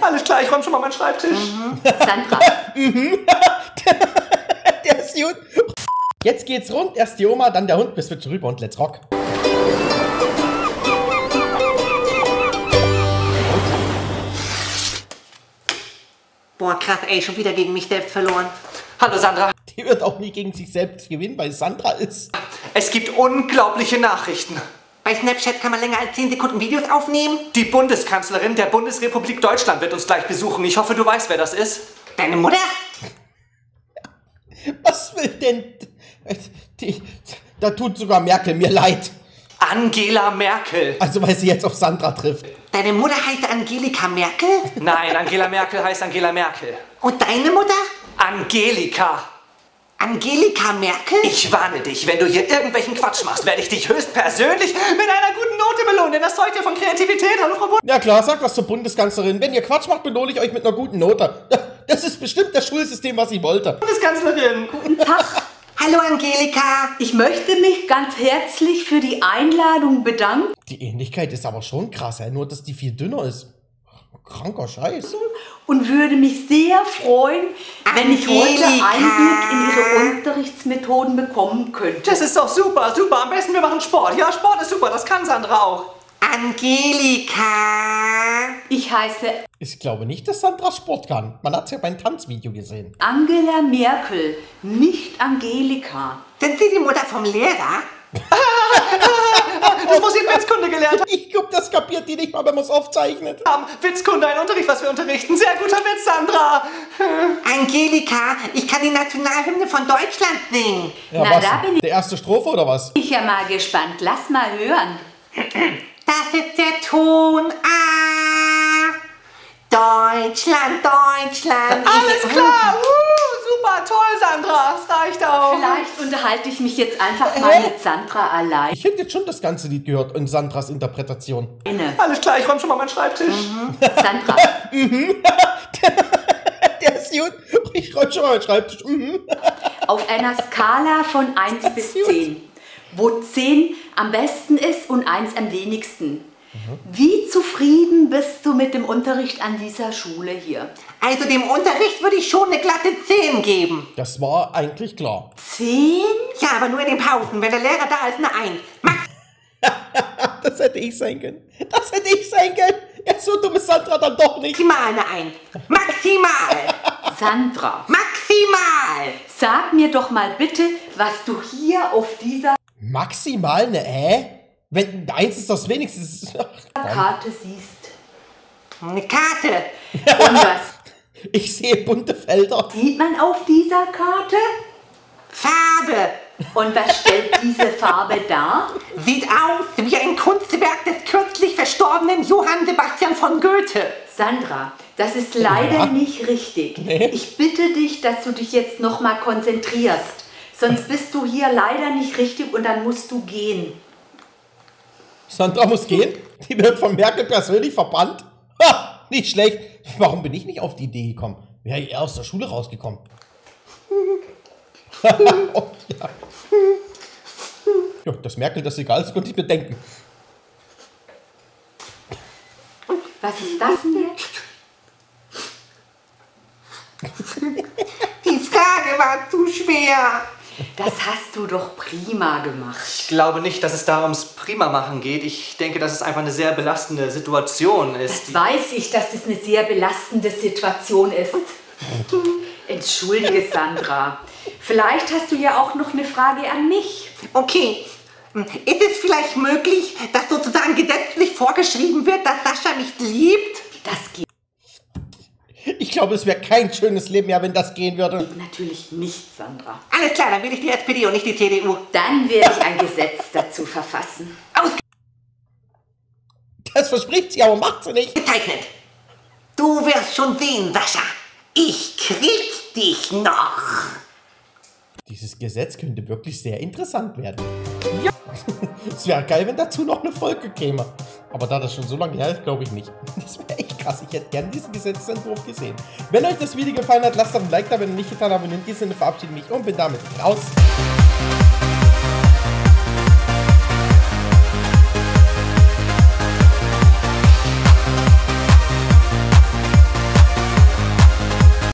Alles klar, ich räume schon mal meinen Schreibtisch. Mhm. Sandra. Mhm. Der ist gut. Jetzt geht's rund. Erst die Oma, dann der Hund, bis wir zurück und let's rock. Boah, krass, ey, schon wieder gegen mich selbst verloren. Hallo Sandra. Die wird auch nie gegen sich selbst gewinnen, weil Sandra ist. Es gibt unglaubliche Nachrichten. Bei Snapchat kann man länger als 10 Sekunden Videos aufnehmen. Die Bundeskanzlerin der Bundesrepublik Deutschland wird uns gleich besuchen. Ich hoffe, du weißt, wer das ist. Deine Mutter? Was will denn... Da tut sogar Merkel mir leid. Angela Merkel. Also weil sie jetzt auf Sandra trifft. Deine Mutter heißt Angelika Merkel? Nein, Angela Merkel heißt Angela Merkel. Und deine Mutter? Angelika. Angelika Merkel? Ich warne dich, wenn du hier irgendwelchen Quatsch machst, werde ich dich höchstpersönlich mit einer guten Note belohnen, denn das zeugt ja von Kreativität. Hallo Frau Bund. Ja klar, sag was zur Bundeskanzlerin. Wenn ihr Quatsch macht, belohne ich euch mit einer guten Note. Das ist bestimmt das Schulsystem, was ich wollte. Bundeskanzlerin. Guten Tag. Hallo Angelika. Ich möchte mich ganz herzlich für die Einladung bedanken. Die Ähnlichkeit ist aber schon krass, nur dass die viel dünner ist. Kranker Scheiß. Und würde mich sehr freuen, wenn ich heute Einblick in Ihre Unterrichtsmethoden bekommen könnte. Das ist doch super, super. Am besten wir machen Sport. Ja, Sport ist super, das kann Sandra auch. Angelika. Ich heiße... Ich glaube nicht, dass Sandra Sport kann. Man hat es ja beim Tanzvideo gesehen. Angela Merkel, nicht Angelika. Sind Sie die Mutter vom Lehrer? Das muss ich in Witzkunde gelernt haben. Ich glaube, das kapiert die nicht mal, wenn man es aufzeichnet. Witzkunde, ein Unterricht, was wir unterrichten. Sehr guter Witz, Sandra. Angelika, ich kann die Nationalhymne von Deutschland singen. Ja, na, da bin ich. Die erste Strophe oder was? Ich ja mal gespannt. Lass mal hören. Das ist der Ton A. Deutschland, Deutschland. Alles klar. Super, toll, Sandra. Das reicht auch. Vielleicht unterhalte ich mich jetzt einfach mal mit Sandra allein. Ich hätte jetzt schon das ganze Lied gehört in Sandras Interpretation. Alles klar, ich räume schon mal meinen Schreibtisch. Mhm. Sandra. Mhm. Der ist gut. Ich räume schon mal meinen Schreibtisch. Mhm. Auf einer Skala von 1 bis 10, wo 10 am besten ist und 1 am wenigsten. Wie zufrieden bist du mit dem Unterricht an dieser Schule hier? Also dem Unterricht würde ich schon eine glatte 10 geben. Das war eigentlich klar. 10? Ja, aber nur in den Pausen, wenn der Lehrer da ist, eine 1. Max! Das hätte ich sein können. Das hätte ich sein können. Ja, so dumm ist Sandra dann doch nicht. Maximal eine 1. Maximal! Sandra. Maximal! Sag mir doch mal bitte, was du hier auf dieser... Maximal eine Wenn eins ist das wenigstens. Eine Karte siehst. Eine Karte! Und was? Ich sehe bunte Felder. Sieht man auf dieser Karte? Farbe! Und was stellt diese Farbe dar? Sieht aus wie ein Kunstwerk des kürzlich verstorbenen Johann Sebastian von Goethe. Sandra, das ist leider nicht richtig. Nee. Ich bitte dich, dass du dich jetzt nochmal konzentrierst. Sonst bist du hier leider nicht richtig und dann musst du gehen. Sandra muss gehen? Die wird von Merkel persönlich verbannt? Ha! Nicht schlecht. Warum bin ich nicht auf die Idee gekommen? Wäre ich eher aus der Schule rausgekommen. Oh, ja. Ja, dass Merkel das egal ist, konnte ich mir denken. Was ist das denn jetzt? Die Frage war zu schwer. Das hast du doch prima gemacht. Ich glaube nicht, dass es da ums Prima-Machen geht. Ich denke, dass es einfach eine sehr belastende Situation ist. Das weiß ich, dass es eine sehr belastende Situation ist. Entschuldige, Sandra. Vielleicht hast du ja auch noch eine Frage an mich. Okay. Ist es vielleicht möglich, dass sozusagen gesetzlich vorgeschrieben wird, dass Sascha mich liebt? Das geht. Ich glaube, es wäre kein schönes Leben mehr, wenn das gehen würde. Natürlich nicht, Sandra. Alles klar, dann will ich die SPD und nicht die CDU. Dann werde ich ein Gesetz dazu verfassen. Das verspricht sie, aber macht sie nicht. Gezeichnet. Du wirst schon sehen, Sascha. Ich krieg dich noch. Dieses Gesetz könnte wirklich sehr interessant werden. Ja. Es wäre geil, wenn dazu noch eine Folge käme. Aber da das schon so lange her ist, glaube ich nicht. Das wäre echt krass. Ich hätte gerne diesen Gesetzentwurf gesehen. Wenn euch das Video gefallen hat, lasst doch ein Like da. Wenn ihr nicht getan habt, abonniert diesen. Verabschiede mich und bin damit raus.